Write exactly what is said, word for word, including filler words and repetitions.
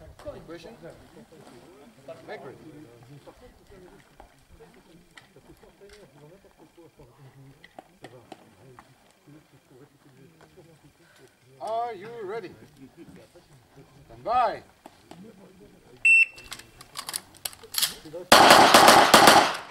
Any questions? Macri. Are you ready? Stand by.